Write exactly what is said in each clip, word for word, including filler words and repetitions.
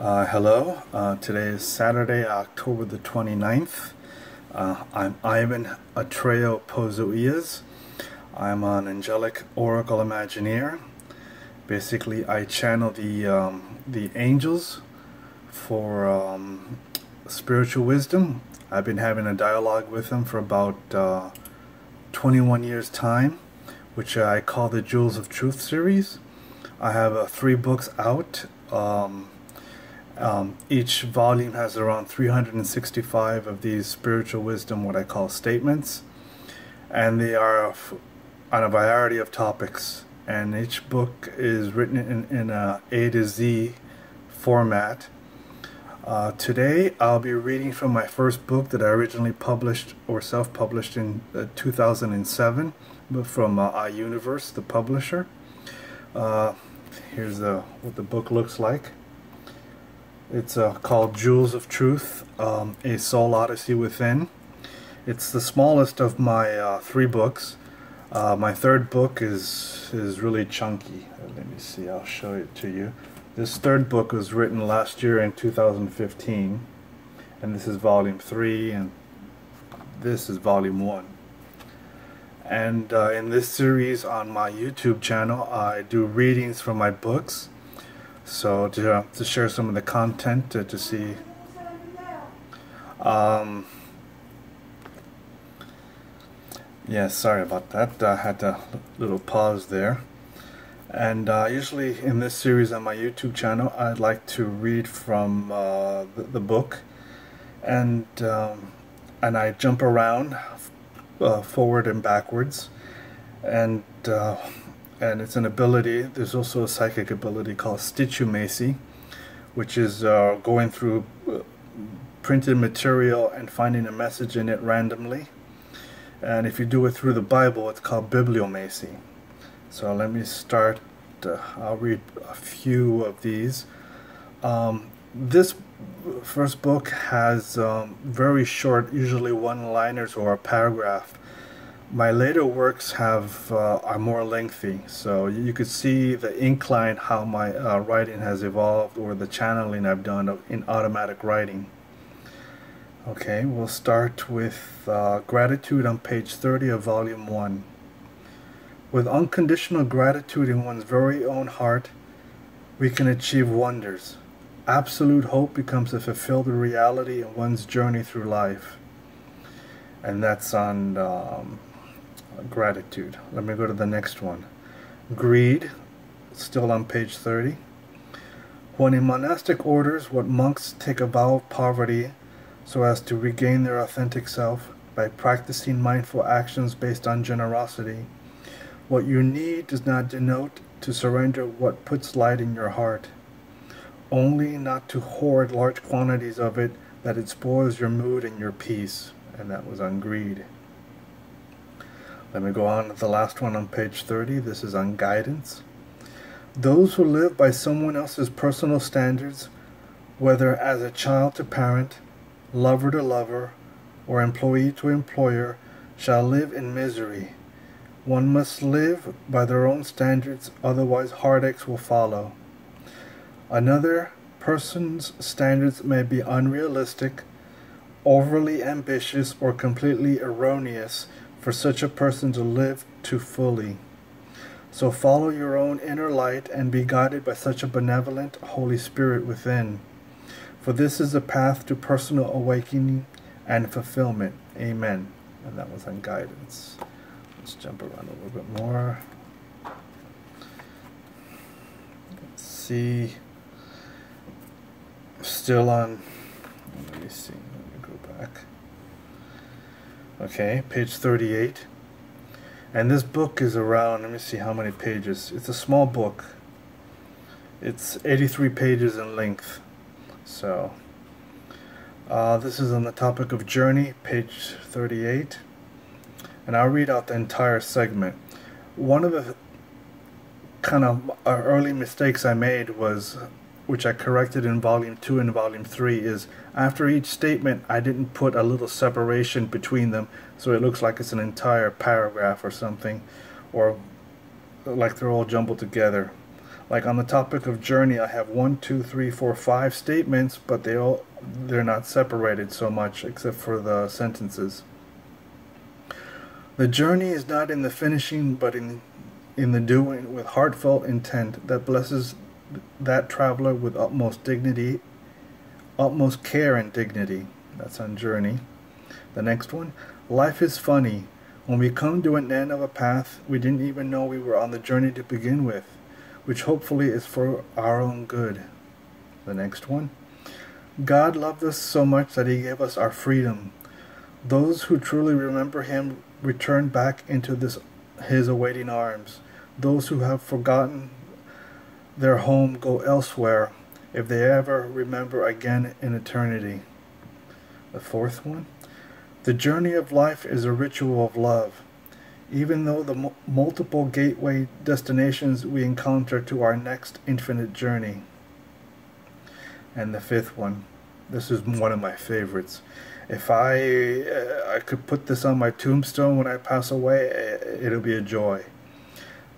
Uh, hello, uh, today is Saturday, October the twenty-ninth. Uh, I'm Ivan Atrayo Pozo-Illas. I'm an angelic oracle imagineer. Basically, I channel the, um, the angels for um, spiritual wisdom. I've been having a dialogue with them for about uh, twenty-one years' time, which I call the Jewels of Truth series. I have uh, three books out. Um, Um, each volume has around three hundred sixty-five of these spiritual wisdom, what I call statements, and they are on a variety of topics, and each book is written in, in a A to Z format. Uh, today I'll be reading from my first book that I originally published or self-published in uh, two thousand seven, but from uh, iUniverse, the publisher. Uh, here's the, what the book looks like. It's uh, called Jewels of Truth, um, A Soul Odyssey Within. It's the smallest of my uh, three books. Uh, my third book is is really chunky. Let me see, I'll show it to you. This third book was written last year in two thousand fifteen, and this is volume three, and this is volume one. And uh, in this series on my YouTube channel, I do readings from my books. So to, uh, to share some of the content to, to see. Um, yeah, sorry about that. I had a little pause there. And uh, usually in this series on my YouTube channel, I'd like to read from uh, the, the book, and um, and I jump around uh, forward and backwards, and. Uh, And it's an ability. There's also a psychic ability called stitchomancy, which is uh, going through printed material and finding a message in it randomly. And if you do it through the Bible, it's called bibliomancy. So let me start. Uh, I'll read a few of these. Um, this first book has um, very short, usually one-liners or a paragraph. My later works have uh, are more lengthy, so you could see the incline, how my uh, writing has evolved, or the channeling I've done in automatic writing. Okay, we'll start with uh, gratitude on page thirty of volume one. With unconditional gratitude in one's very own heart, we can achieve wonders. Absolute hope becomes a fulfilled reality in one's journey through life. And that's on um, gratitude. Let me go to the next one. Greed, still on page thirty. When in monastic orders, what monks take a vow of poverty so as to regain their authentic self by practicing mindful actions based on generosity. What you need does not denote to surrender what puts light in your heart, only not to hoard large quantities of it, that it spoils your mood and your peace. And that was on greed. Let me go on to the last one on page thirty. This is on guidance. Those who live by someone else's personal standards, whether as a child to parent, lover to lover, or employee to employer, shall live in misery. One must live by their own standards, otherwise heartaches will follow. Another person's standards may be unrealistic, overly ambitious, or completely erroneous for such a person to live to fully. So follow your own inner light and be guided by such a benevolent Holy Spirit within. For this is the path to personal awakening and fulfillment. Amen. And that was on guidance. Let's jump around a little bit more. Let's see. Still on. Let me see. Okay, page thirty-eight. And this book is around, let me see how many pages. It's a small book. It's eighty-three pages in length. So, uh, this is on the topic of journey, page thirty-eight. And I'll read out the entire segment. One of the kind of early mistakes I made was, which I corrected in volume two and volume three, is after each statement I didn't put a little separation between them, so it looks like it's an entire paragraph or something, or like they're all jumbled together. Like on the topic of journey, I have one, two, three, four, five statements, but they all, they're not separated so much except for the sentences. The journey is not in the finishing, but in in the doing with heartfelt intent that blesses that traveler with utmost dignity, utmost care and dignity. That's on journey. The next one, life is funny. When we come to an end of a path, we didn't even know we were on the journey to begin with, which hopefully is for our own good. The next one, God loved us so much that he gave us our freedom. Those who truly remember him return back into this, his awaiting arms. Those who have forgotten their home go elsewhere, if they ever remember again in eternity. The fourth one, the journey of life is a ritual of love. Even though the multiple gateway destinations we encounter to our next infinite journey. And the fifth one, this is one of my favorites. If I uh, I could put this on my tombstone when I pass away, it'll be a joy.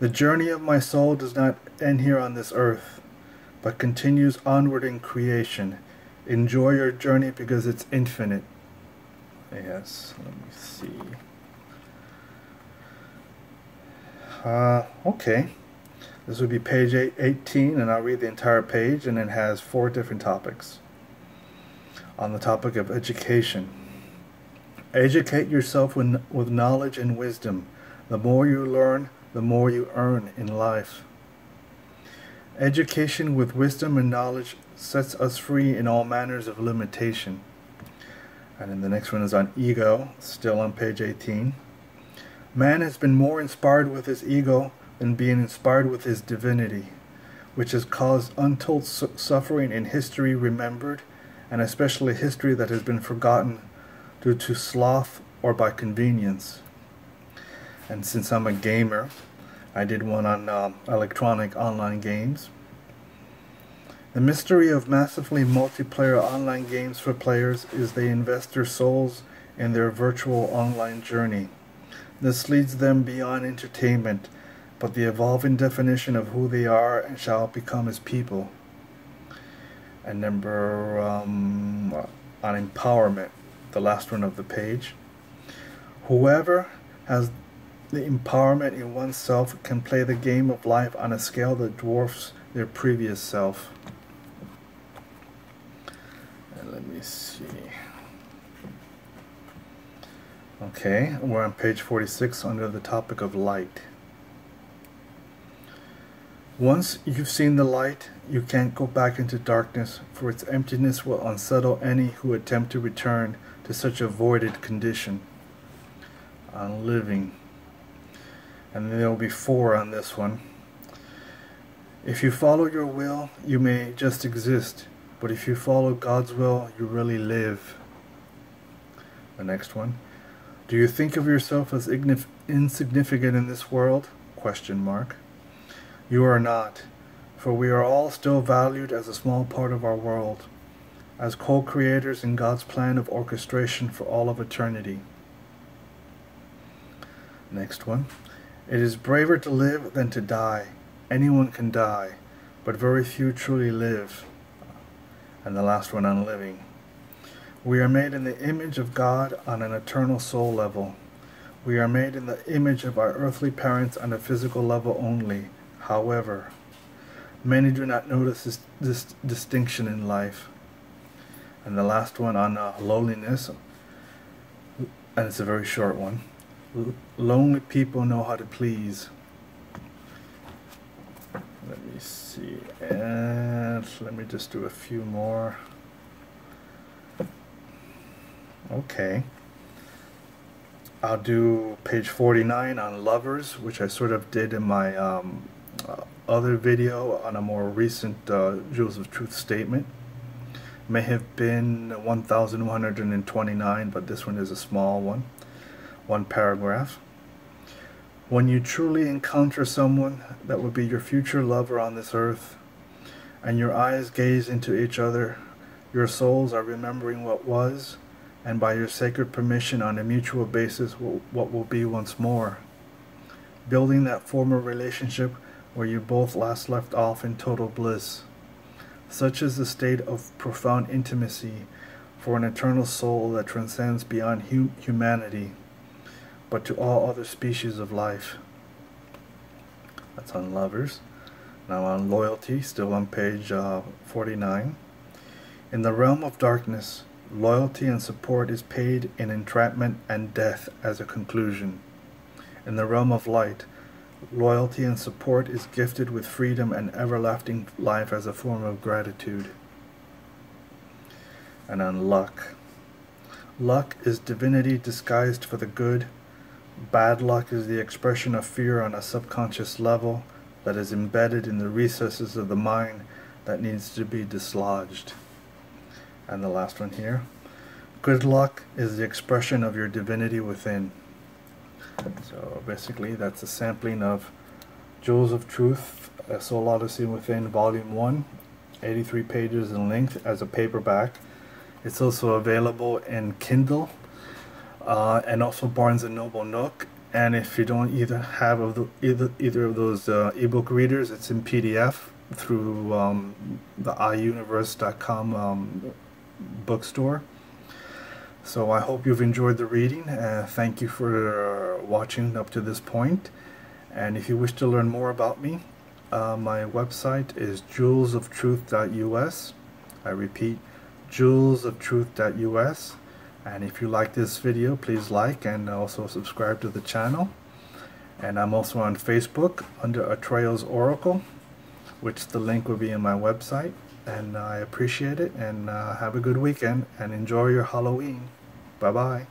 The journey of my soul does not end here on this earth, but continues onward in creation. Enjoy your journey because it's infinite. Yes, let me see. Uh, okay, this would be page eighteen, and I'll read the entire page, and it has four different topics. On the topic of education, educate yourself with, with knowledge and wisdom. The more you learn, the more you earn in life. Education with wisdom and knowledge sets us free in all manners of limitation. And then the next one is on ego, still on page eighteen. Man has been more inspired with his ego than being inspired with his divinity, which has caused untold su- suffering in history remembered, and especially history that has been forgotten due to sloth or by convenience. And since I'm a gamer, I did one on um, electronic online games. The mystery of massively multiplayer online games for players is they invest their souls in their virtual online journey. This leads them beyond entertainment, but the evolving definition of who they are and shall become as people. And number um, on empowerment, the last one of the page. Whoever has the empowerment in oneself can play the game of life on a scale that dwarfs their previous self. And let me see. Okay, we're on page forty-six under the topic of light. Once you've seen the light, you can't go back into darkness, for its emptiness will unsettle any who attempt to return to such a voided condition. On living. And there will be four on this one. If you follow your will, you may just exist, but if you follow God's will, you really live. The next one. Do you think of yourself as insignificant in this world? Question mark. You are not, for we are all still valued as a small part of our world, as co-creators in God's plan of orchestration for all of eternity. Next one. It is braver to live than to die. Anyone can die, but very few truly live. And the last one on living. We are made in the image of God on an eternal soul level. We are made in the image of our earthly parents on a physical level only. However, many do not notice this, this distinction in life. And the last one on uh, loneliness, and it's a very short one. Lonely people know how to please. Let me see, and let me just do a few more. Okay, I'll do page forty-nine on lovers, which I sort of did in my um, uh, other video on a more recent uh, Jewels of Truth statement. May have been one thousand one hundred twenty-nine, but this one is a small one, one paragraph. When you truly encounter someone that will be your future lover on this earth, and your eyes gaze into each other, your souls are remembering what was, and by your sacred permission on a mutual basis what will be once more. Building that former relationship where you both last left off in total bliss. Such is the state of profound intimacy for an eternal soul that transcends beyond hum humanity, but to all other species of life. That's on lovers. Now on loyalty, still on page uh, forty-nine. In the realm of darkness, loyalty and support is paid in entrapment and death as a conclusion. In the realm of light, loyalty and support is gifted with freedom and everlasting life as a form of gratitude. And on luck. Luck is divinity disguised for the good. Bad luck is the expression of fear on a subconscious level that is embedded in the recesses of the mind that needs to be dislodged. And the last one here. Good luck is the expression of your divinity within. So basically that's a sampling of Jewels of Truth, A Soul Odyssey Within, Volume one, eighty-three pages in length, as a paperback. It's also available in Kindle uh, and also Barnes and Noble Nook, and if you don't either have of the, either, either of those uh, ebook readers, it's in P D F through um, the i universe dot com um, bookstore. So I hope you've enjoyed the reading. Uh, thank you for uh, watching up to this point. And if you wish to learn more about me, uh, my website is jewels of truth dot U S. I repeat, jewels of truth dot U S. And if you like this video, please like and also subscribe to the channel. And I'm also on Facebook under Atrayo's Oracle, which the link will be in my website. And I appreciate it, and uh, have a good weekend, and enjoy your Halloween. Bye-bye.